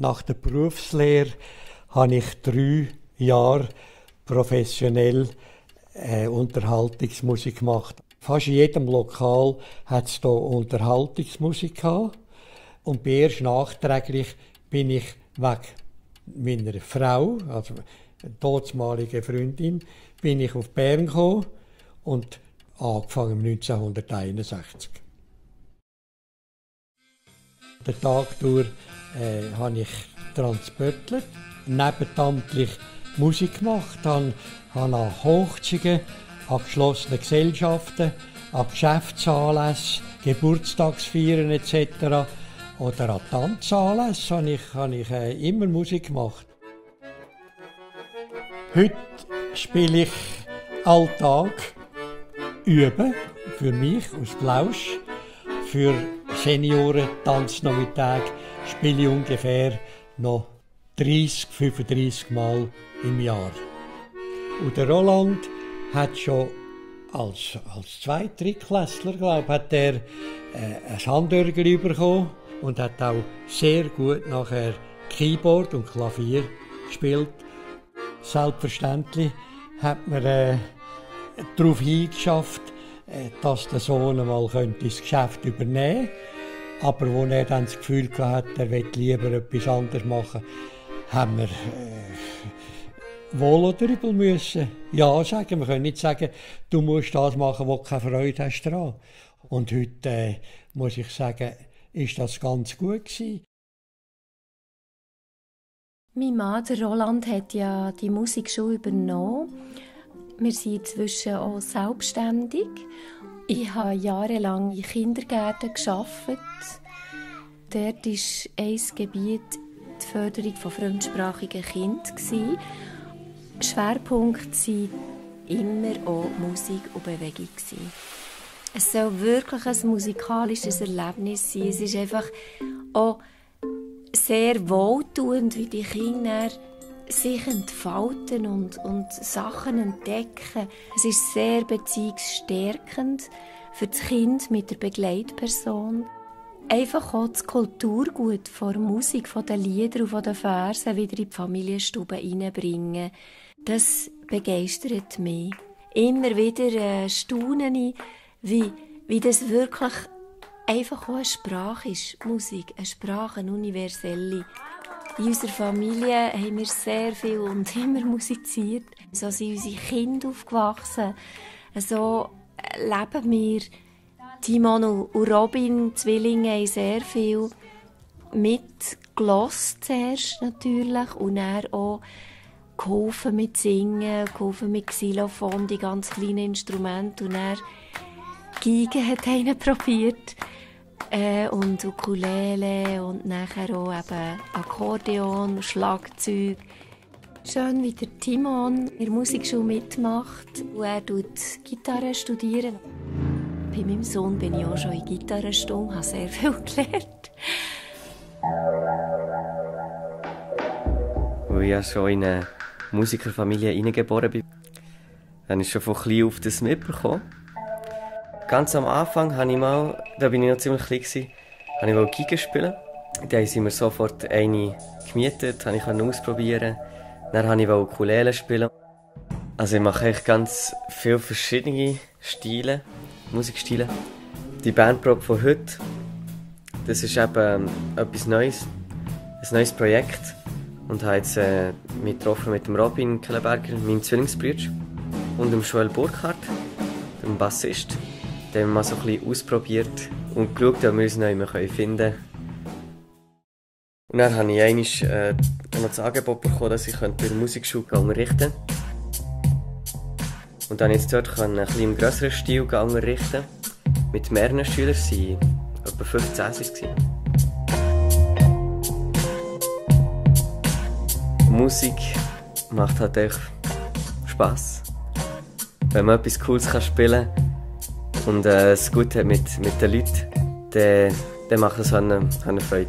nach der Berufslehre habe ich 3 Jahre professionell Unterhaltungsmusik gemacht. Fast in jedem Lokal hat es hier Unterhaltungsmusik gehabt. Und erst nachträglich bin ich weg. Mit meiner Frau, also damalige Freundin, bin ich auf Bern gekommen und angefangen 1961. Den Tag durch habe ich transpöttelt, nebenamtlich Musik gemacht, habe an Hochzeiten, an geschlossenen Gesellschaften, an Geschäftsanlässen, Geburtstagsfeiern etc. oder an Tanzanlässen habe ich immer Musik gemacht. Heute spiele ich Alltag, übe für mich aus Plausch, für Senioren Tanznachmittag spiele ich ungefähr noch 30, 35 Mal im Jahr. Und der Roland hat schon als 2-3-Klässler, glaube ich, ein Handörgel bekommen und hat auch sehr gut nachher Keyboard und Klavier gespielt. Selbstverständlich hat man darauf hingeschafft, dass der Sohn einmal das Geschäft übernehmen könnte. Aber als er dann das Gefühl hatte, er möchte lieber etwas anderes machen, haben wir wohl oder übel müssen ja sagen. Wir können nicht sagen, du musst das machen, wo du keine Freude hast daran. Und heute muss ich sagen, ist das ganz gut gewesen. Mein Mann, der Roland, hat ja die Musikschule übernommen. Wir sind inzwischen auch selbstständig. Ich habe jahrelang in Kindergärten gearbeitet. Dort war ein Gebiet die Förderung von fremdsprachigen Kindern. Schwerpunkt war immer auch Musik und Bewegung. Es soll wirklich ein musikalisches Erlebnis sein. Es ist einfach auch sehr wohltuend, wie die Kinder sich entfalten und Sachen entdecken. Es ist sehr beziehungsstärkend für das Kind mit der Begleitperson. Einfach auch das Kulturgut von der Musik, von den Liedern und von den Versen wieder in die Familienstube hineinbringen. Das begeistert mich. Immer wieder staune ich, wie das wirklich einfach auch eine Sprache ist. Musik, eine Sprache, eine universelle. In unserer Familie haben wir sehr viel und immer musiziert. So sind unsere Kinder aufgewachsen. So leben wir, Timon und Robin, Zwillinge, haben sehr viel mitgehört, zuerst natürlich, und dann auch geholfen mit Singen, geholfen mit Xylophon, die ganz kleinen Instrumente, und dann Geige hat einer probiert. Und Ukulele und nachher auch eben Akkordeon, Schlagzeug. Schön, wie der Timon in der Musikschule mitmacht und er studiert Gitarre. Bei meinem Sohn bin ich auch schon in Gitarrenstunde, habe sehr viel gelernt. Weil ich ja schon in eine Musikerfamilie hineingeboren bin, habe ich schon von klein auf das mitbekommen. Ganz am Anfang habe ich mal, da war ich noch ziemlich klein, wollte ich Geige spielen. Dann haben sie mir sofort eine gemietet, konnte ich ausprobieren. Dann wollte ich Ukulele spielen. Also ich mache echt ganz viele verschiedene Stile, Musikstile. Die Bandprobe von heute, das ist eben etwas Neues, ein neues Projekt. Und habe jetzt mich getroffen mit dem Robin Kellenberger, meinem Zwillingsbruder, und dem Joel Burkhardt, dem Bassist. Dann haben wir mal so ein bisschen ausprobiert und geschaut, ob wir uns noch immer finden können. Und dann habe ich einmal das Angebot bekommen, dass ich bei der Musikschule unterrichten konnte. Und dann konnte ich dort ein bisschen im grösseren Stil unterrichten. Mit mehreren Schülern waren etwa 15. Musik macht halt echt Spass. Wenn man etwas Cooles spielen kann, und es gut hat mit den Leuten, dann macht es eine Freude.